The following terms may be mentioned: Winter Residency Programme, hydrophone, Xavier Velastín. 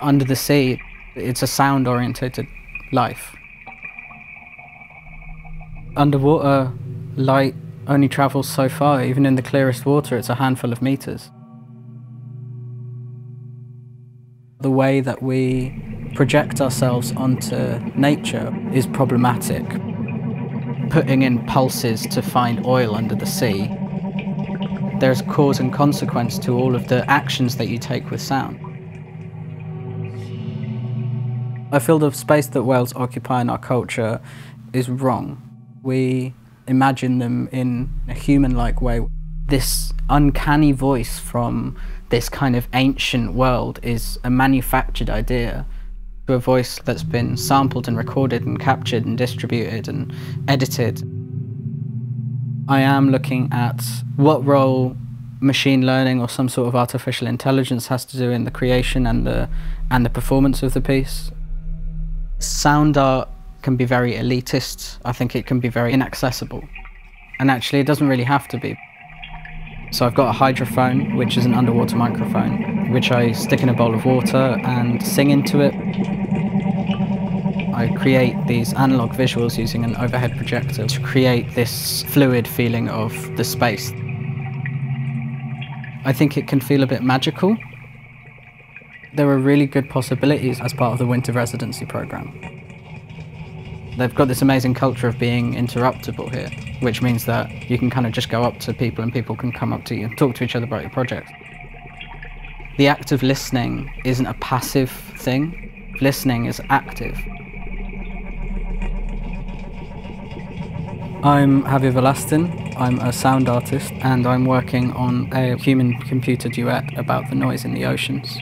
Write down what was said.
under the sea, it's a sound-orientated life. Underwater, light only travels so far. Even in the clearest water, it's a handful of meters. The way that we project ourselves onto nature is problematic. Putting in pulses to find oil under the sea, there's cause and consequence to all of the actions that you take with sound. I feel the space that whales occupy in our culture is wrong. We imagine them in a human-like way. This uncanny voice from this kind of ancient world is a manufactured idea to a voice that's been sampled and recorded and captured and distributed and edited. I am looking at what role machine learning or some sort of artificial intelligence has to do in the creation and the performance of the piece. Sound art can be very elitist. I think it can be very inaccessible. And actually, it doesn't really have to be. So I've got a hydrophone, which is an underwater microphone, which I stick in a bowl of water and sing into it. I create these analog visuals using an overhead projector to create this fluid feeling of the space. I think it can feel a bit magical. There are really good possibilities as part of the Winter Residency Programme. They've got this amazing culture of being interruptible here, which means that you can kind of just go up to people and people can come up to you and talk to each other about your project. The act of listening isn't a passive thing. Listening is active. I'm Xavier Velastín. I'm a sound artist and I'm working on a human-computer duet about the noise in the oceans.